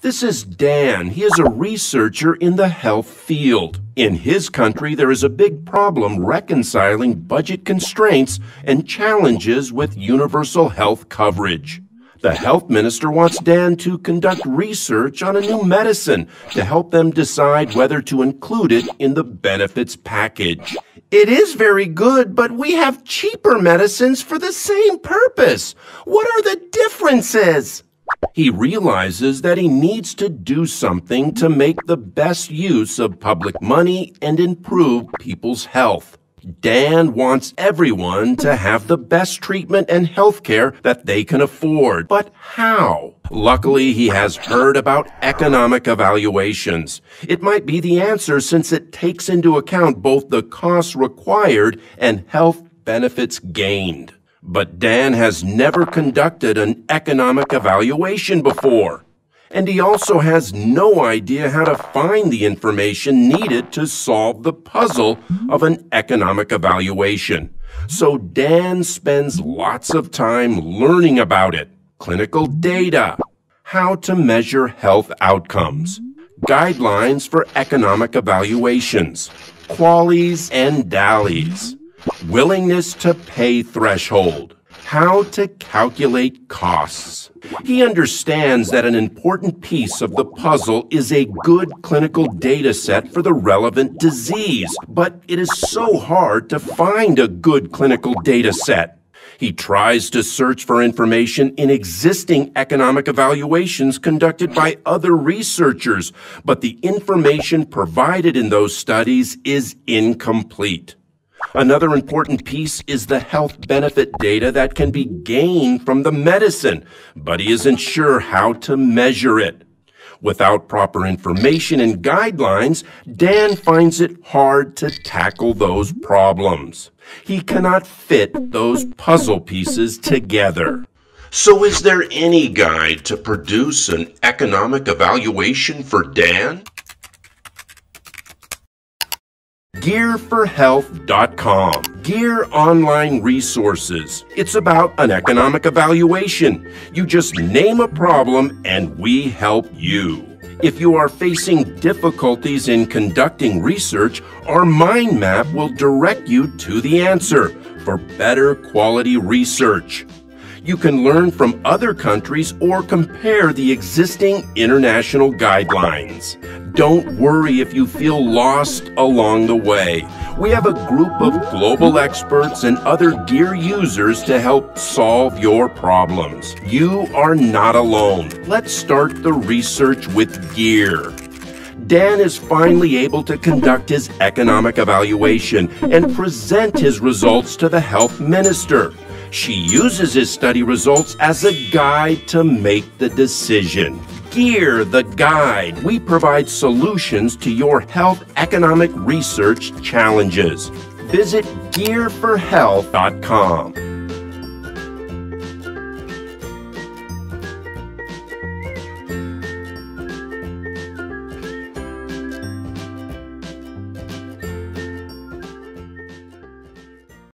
This is Dan. He is a researcher in the health field. In his country, there is a big problem reconciling budget constraints and challenges with universal health coverage. The health minister wants Dan to conduct research on a new medicine to help them decide whether to include it in the benefits package. It is very good, but we have cheaper medicines for the same purpose. What are the differences? He realizes that he needs to do something to make the best use of public money and improve people's health. Dan wants everyone to have the best treatment and health care that they can afford. But how? Luckily, he has heard about economic evaluations. It might be the answer since it takes into account both the costs required and health benefits gained. But Dan has never conducted an economic evaluation before. And he also has no idea how to find the information needed to solve the puzzle of an economic evaluation. So Dan spends lots of time learning about it. Clinical data, how to measure health outcomes, guidelines for economic evaluations, QALYs and DALYs, willingness to pay threshold, how to calculate costs. He understands that an important piece of the puzzle is a good clinical data set for the relevant disease, but it is so hard to find a good clinical data set. He tries to search for information in existing economic evaluations conducted by other researchers, but the information provided in those studies is incomplete. Another important piece is the health benefit data that can be gained from the medicine, but he isn't sure how to measure it. Without proper information and guidelines, Dan finds it hard to tackle those problems. He cannot fit those puzzle pieces together. So is there any guide to produce an economic evaluation for Dan? GearforHealth.com. Gear online resources. It's about an economic evaluation. You just name a problem and we help you. If you are facing difficulties in conducting research, our mind map will direct you to the answer for better quality research. You can learn from other countries or compare the existing international guidelines. Don't worry if you feel lost along the way. We have a group of global experts and other gear users to help solve your problems. You are not alone. Let's start the research with gear. Dan is finally able to conduct his economic evaluation and present his results to the health minister. She uses his study results as a guide to make the decision. Gear the Guide. We provide solutions to your health economic research challenges. Visit GearforHealth.com.